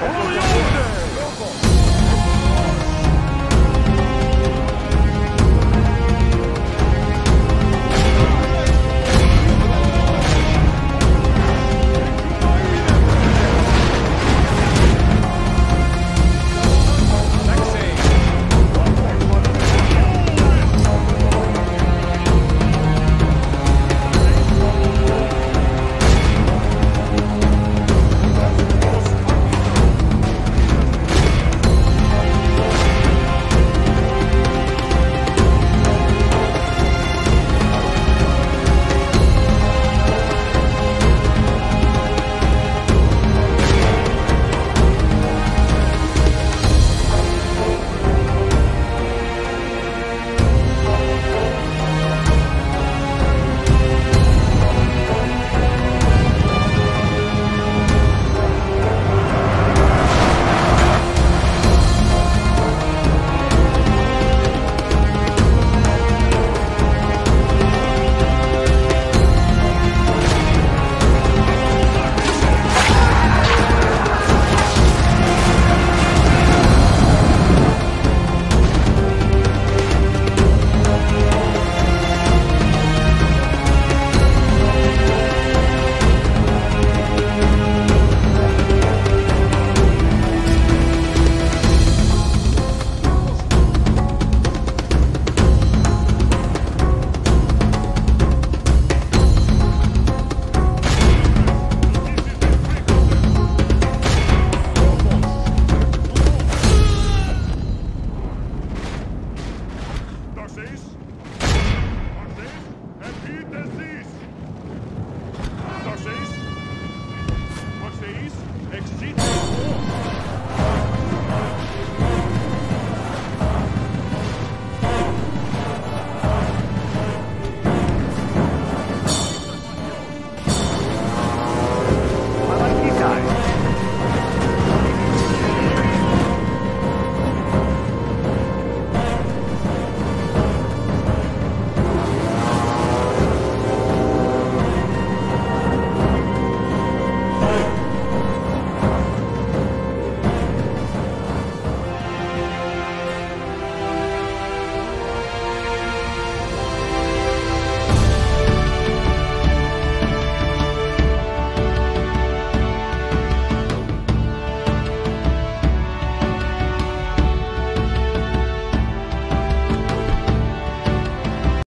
Holy